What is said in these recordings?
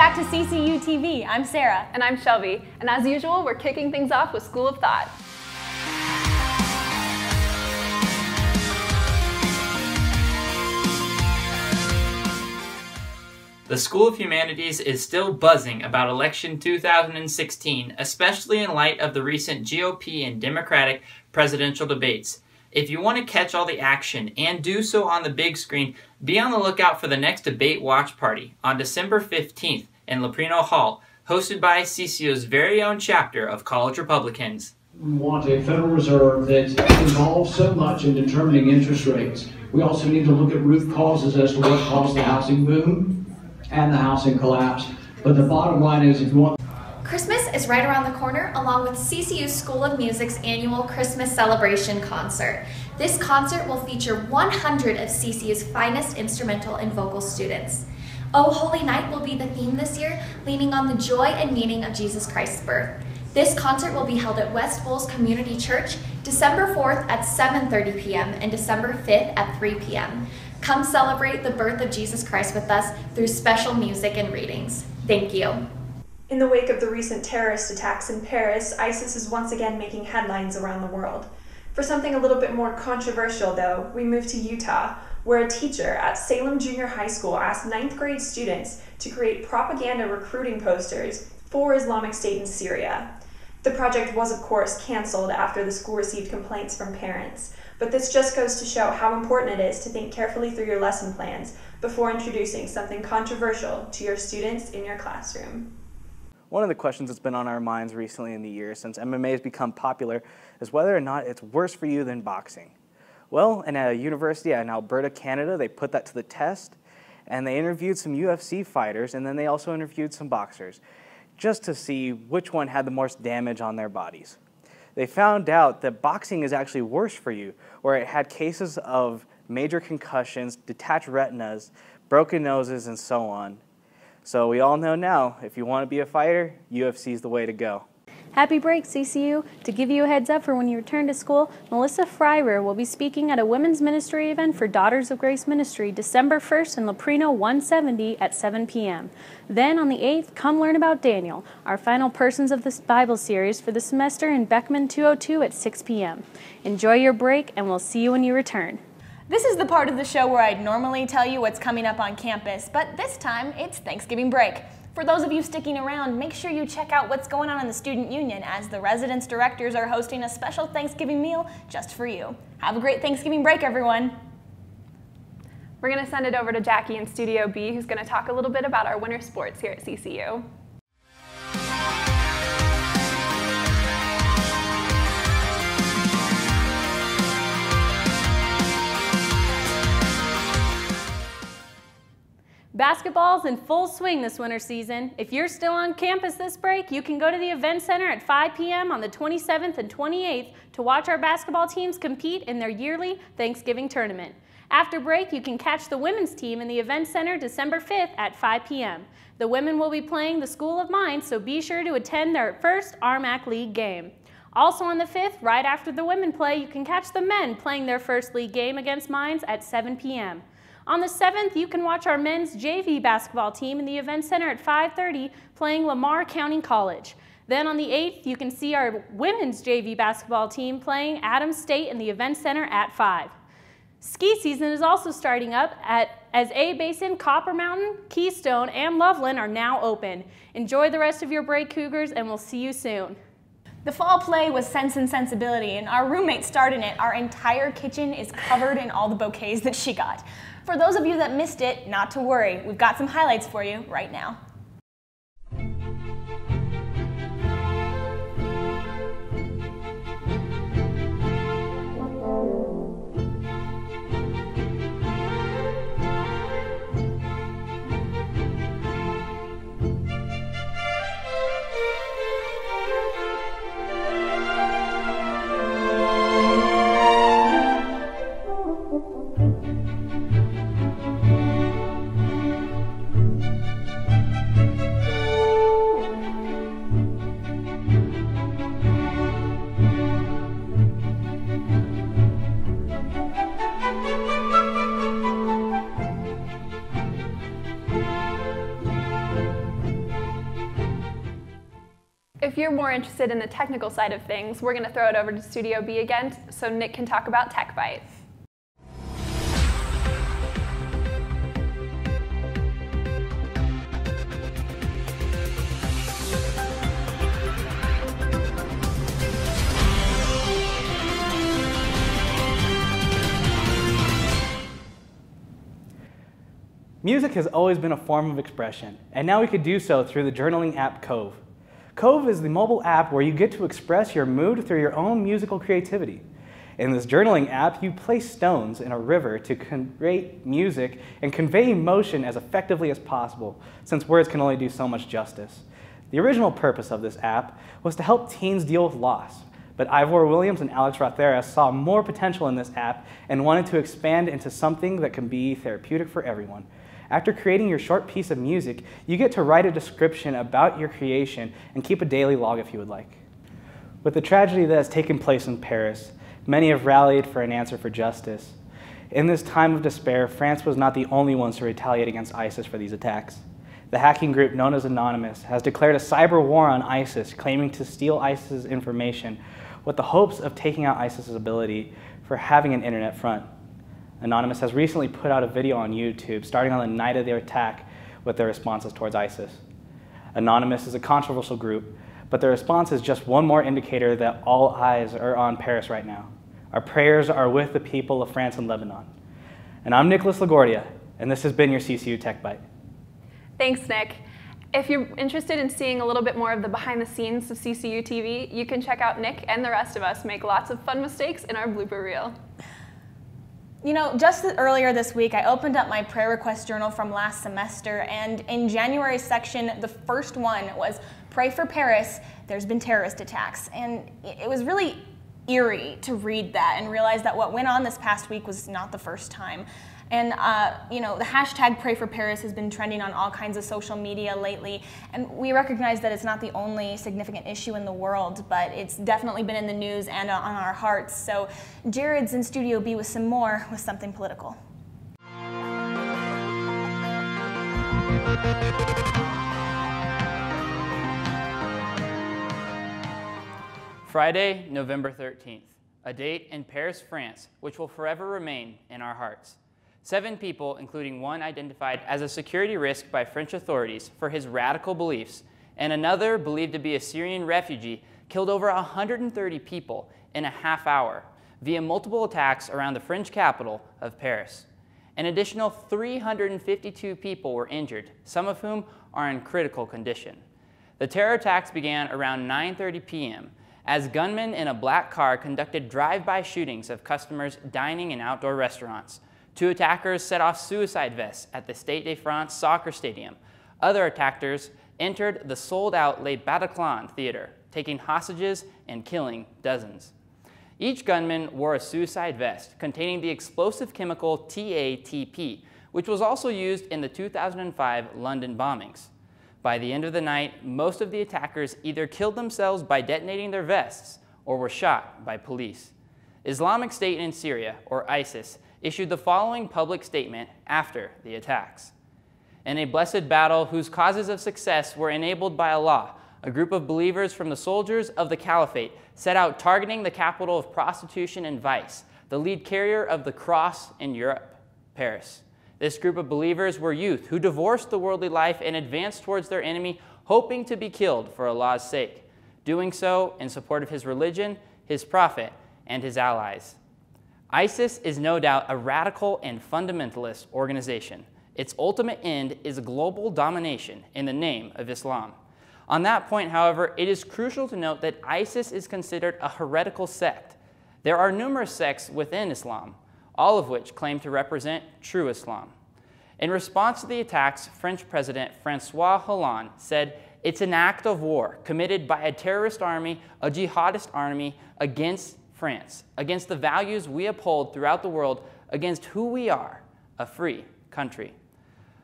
back to CCU TV. I'm Sarah. And I'm Shelby. And as usual, we're kicking things off with School of Thought. The School of Humanities is still buzzing about election 2016, especially in light of the recent GOP and Democratic presidential debates. If you want to catch all the action and do so on the big screen, be on the lookout for the next debate watch party on December 15th in Laprino Hall, hosted by CCU's very own chapter of College Republicans. We want a Federal Reserve that's involved so much in determining interest rates. We also need to look at root causes as to what caused the housing boom and the housing collapse. But the bottom line is, if you want... Christmas is right around the corner, along with CCU School of Music's annual Christmas Celebration Concert. This concert will feature 100 of CCU's finest instrumental and vocal students. O Holy Night will be the theme this year, leaning on the joy and meaning of Jesus Christ's birth. This concert will be held at West Bowles Community Church, December 4th at 7:30 p.m. and December 5th at 3 p.m. Come celebrate the birth of Jesus Christ with us through special music and readings. Thank you. In the wake of the recent terrorist attacks in Paris, ISIS is once again making headlines around the world. For something a little bit more controversial, though, we move to Utah, where a teacher at Salem Junior High School asked 9th grade students to create propaganda recruiting posters for Islamic State in Syria. The project was, of course, canceled after the school received complaints from parents. But this just goes to show how important it is to think carefully through your lesson plans before introducing something controversial to your students in your classroom. One of the questions that's been on our minds recently in the year since MMA has become popular is whether or not it's worse for you than boxing. Well, in a university in Alberta, Canada, they put that to the test, and they interviewed some UFC fighters, and then they also interviewed some boxers, just to see which one had the most damage on their bodies. They found out that boxing is actually worse for you, where it had cases of major concussions, detached retinas, broken noses, and so on. So we all know now, if you want to be a fighter, UFC is the way to go. Happy break, CCU. To give you a heads up for when you return to school, Melissa Freirer will be speaking at a women's ministry event for Daughters of Grace Ministry December 1st in Laprino 170 at 7 p.m. Then on the 8th, come learn about Daniel, our final Persons of the Bible series for the semester in Beckman 202 at 6 p.m. Enjoy your break, and we'll see you when you return. This is the part of the show where I'd normally tell you what's coming up on campus, but this time it's Thanksgiving break. For those of you sticking around, make sure you check out what's going on in the Student Union, as the Residence Directors are hosting a special Thanksgiving meal just for you. Have a great Thanksgiving break, everyone. We're going to send it over to Jackie in Studio B, who's going to talk a little bit about our winter sports here at CCU. Basketball's in full swing this winter season. If you're still on campus this break, you can go to the Event Center at 5 p.m. on the 27th and 28th to watch our basketball teams compete in their yearly Thanksgiving tournament. After break, you can catch the women's team in the Event Center December 5th at 5 p.m. The women will be playing the School of Mines, so be sure to attend their first RMAC League game. Also on the 5th, right after the women play, you can catch the men playing their first league game against Mines at 7 p.m. On the 7th, you can watch our men's JV basketball team in the Event Center at 5:30 playing Lamar County College. Then on the 8th, you can see our women's JV basketball team playing Adams State in the Event Center at 5. Ski season is also starting up as A Basin, Copper Mountain, Keystone, and Loveland are now open. Enjoy the rest of your break, Cougars, and we'll see you soon. The fall play was Sense and Sensibility, and our roommate starred in it. Our entire kitchen is covered in all the bouquets that she got. For those of you that missed it, not to worry. We've got some highlights for you right now. if you're more interested in the technical side of things, we're going to throw it over to Studio B again so Nick can talk about Tech Bite. Music has always been a form of expression, and now we could do so through the journaling app Cove. Cove is the mobile app where you get to express your mood through your own musical creativity. In this journaling app, you place stones in a river to create music and convey emotion as effectively as possible, since words can only do so much justice. The original purpose of this app was to help teens deal with loss, but Ivor Williams and Alex Rothera saw more potential in this app and wanted to expand into something that can be therapeutic for everyone. After creating your short piece of music, you get to write a description about your creation and keep a daily log if you would like. With the tragedy that has taken place in Paris, many have rallied for an answer for justice. In this time of despair, France was not the only ones to retaliate against ISIS for these attacks. The hacking group known as Anonymous has declared a cyber war on ISIS, claiming to steal ISIS's information with the hopes of taking out ISIS's ability for having an internet front. Anonymous has recently put out a video on YouTube starting on the night of their attack with their responses towards ISIS. Anonymous is a controversial group, but their response is just one more indicator that all eyes are on Paris right now. Our prayers are with the people of France and Lebanon. And I'm Nicholas LaGuardia, and this has been your CCU Tech Bite. Thanks, Nick. If you're interested in seeing a little bit more of the behind the scenes of CCU TV, you can check out Nick and the rest of us make lots of fun mistakes in our blooper reel. You know, just earlier this week, I opened up my prayer request journal from last semester, and in January's section, the first one was, "Pray for Paris, there's been terrorist attacks." And it was really eerie to read that and realize that what went on this past week was not the first time. And you know, the hashtag Pray for Paris has been trending on all kinds of social media lately, and we recognize that it's not the only significant issue in the world, but it's definitely been in the news and on our hearts. So Jared's in Studio B with some more with something political. Friday, November 13th, a date in Paris, France, which will forever remain in our hearts. 7 people, including one identified as a security risk by French authorities for his radical beliefs, and another believed to be a Syrian refugee, killed over 130 people in a half hour via multiple attacks around the French capital of Paris. An additional 352 people were injured, some of whom are in critical condition. The terror attacks began around 9:30 p.m. as gunmen in a black car conducted drive-by shootings of customers dining in outdoor restaurants. 2 attackers set off suicide vests at the Stade de France soccer stadium. Other attackers entered the sold-out Le Bataclan theater, taking hostages and killing dozens. Each gunman wore a suicide vest containing the explosive chemical TATP, which was also used in the 2005 London bombings. By the end of the night, most of the attackers either killed themselves by detonating their vests or were shot by police. Islamic State in Syria, or ISIS, issued the following public statement after the attacks. "In a blessed battle whose causes of success were enabled by Allah, a group of believers from the soldiers of the caliphate set out targeting the capital of prostitution and vice, the lead carrier of the cross in Europe, Paris. This group of believers were youth who divorced the worldly life and advanced towards their enemy, hoping to be killed for Allah's sake, doing so in support of his religion, his prophet, and his allies." ISIS is no doubt a radical and fundamentalist organization. Its ultimate end is global domination in the name of Islam. On that point, however, it is crucial to note that ISIS is considered a heretical sect. There are numerous sects within Islam, all of which claim to represent true Islam. In response to the attacks, French President Francois Hollande said, "It's an act of war committed by a terrorist army, a jihadist army, against France, against the values we uphold throughout the world, against who we are, a free country."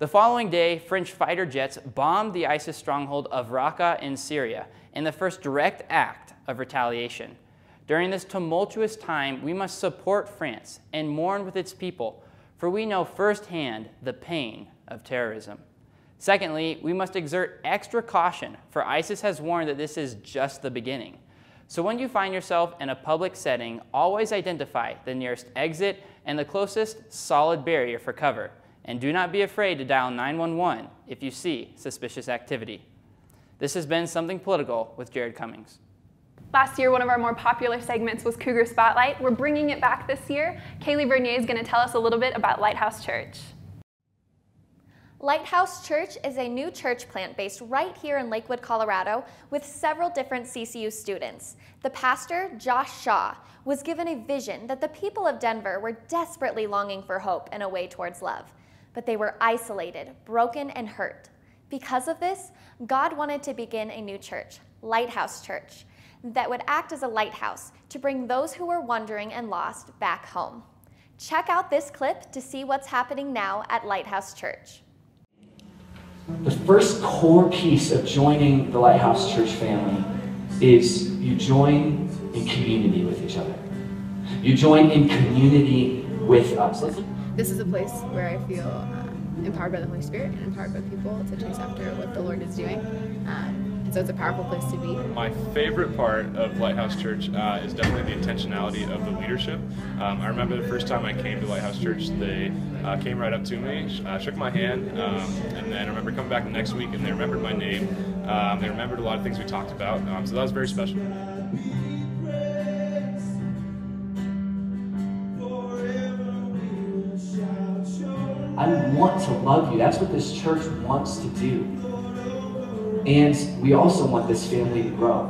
The following day, French fighter jets bombed the ISIS stronghold of Raqqa in Syria in the first direct act of retaliation. During this tumultuous time, we must support France and mourn with its people, for we know firsthand the pain of terrorism. Secondly, we must exert extra caution, for ISIS has warned that this is just the beginning. So when you find yourself in a public setting, always identify the nearest exit and the closest solid barrier for cover. And do not be afraid to dial 911 if you see suspicious activity. This has been Something Political with Jared Cummings. Last year, one of our more popular segments was Cougar Spotlight. We're bringing it back this year. Kaylee Bernier is going to tell us a little bit about Lighthouse Church. Lighthouse Church is a new church plant based right here in Lakewood, Colorado, with several different CCU students. The pastor, Josh Shaw, was given a vision that the people of Denver were desperately longing for hope and a way towards love. But they were isolated, broken, and hurt. Because of this, God wanted to begin a new church, Lighthouse Church, that would act as a lighthouse to bring those who were wandering and lost back home. Check out this clip to see what's happening now at Lighthouse Church. The first core piece of joining the Lighthouse Church family is you join in community with each other. You join in community with us. This is a place where I feel empowered by the Holy Spirit and empowered by people to chase after what the Lord is doing. So it's a powerful place to be. My favorite part of Lighthouse Church is definitely the intentionality of the leadership. I remember the first time I came to Lighthouse Church, they came right up to me, shook my hand, and then I remember coming back the next week and they remembered my name. They remembered a lot of things we talked about, so that was very special. I want to love you. That's what this church wants to do. And we also want this family to grow,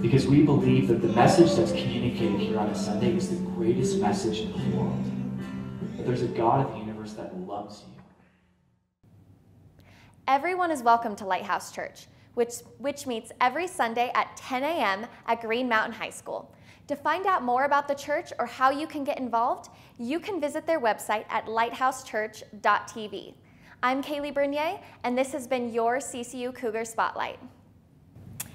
because we believe that the message that's communicated here on a Sunday is the greatest message in the world. That there's a God of the universe that loves you. Everyone is welcome to Lighthouse Church, which meets every Sunday at 10 a.m. at Green Mountain High School. To find out more about the church or how you can get involved, you can visit their website at lighthousechurch.tv. I'm Kaylee Bernier, and this has been your CCU Cougar Spotlight.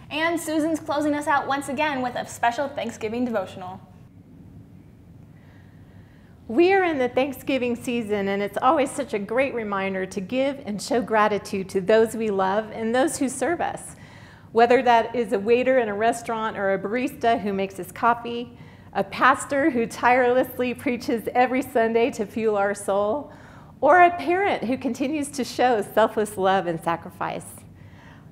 And Susan's closing us out once again with a special Thanksgiving devotional. We are in the Thanksgiving season, and it's always such a great reminder to give and show gratitude to those we love and those who serve us. Whether that is a waiter in a restaurant or a barista who makes us coffee, a pastor who tirelessly preaches every Sunday to fuel our soul, or a parent who continues to show selfless love and sacrifice.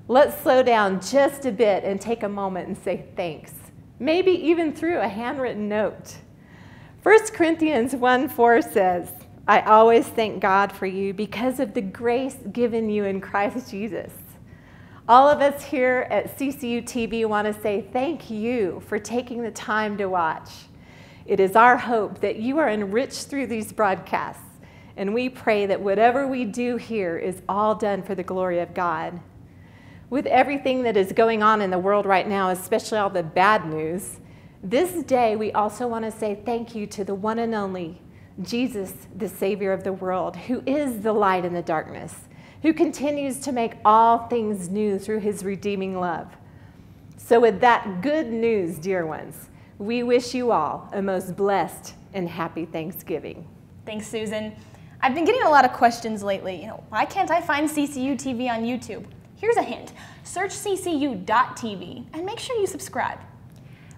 Let's slow down just a bit and take a moment and say thanks, maybe even through a handwritten note. 1 Corinthians 1:4 says, "I always thank God for you because of the grace given you in Christ Jesus." All of us here at CCU TV want to say thank you for taking the time to watch. It is our hope that you are enriched through these broadcasts. And we pray that whatever we do here is all done for the glory of God. With everything that is going on in the world right now, especially all the bad news, this day we also want to say thank you to the one and only Jesus, the Savior of the world, who is the light in the darkness, who continues to make all things new through his redeeming love. So with that good news, dear ones, we wish you all a most blessed and happy Thanksgiving. Thanks, Susan. I've been getting a lot of questions lately. Why can't I find CCU TV on YouTube? Here's a hint. Search ccu.tv and make sure you subscribe.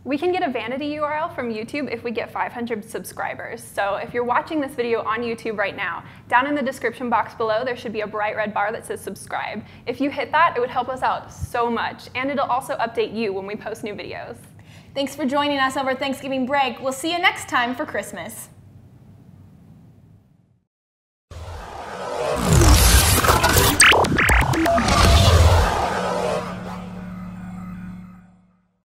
We can get a vanity URL from YouTube if we get 500 subscribers. So if you're watching this video on YouTube right now, down in the description box below, there should be a bright red bar that says subscribe. If you hit that, it would help us out so much. And it'll also update you when we post new videos. Thanks for joining us over Thanksgiving break. We'll see you next time for Christmas.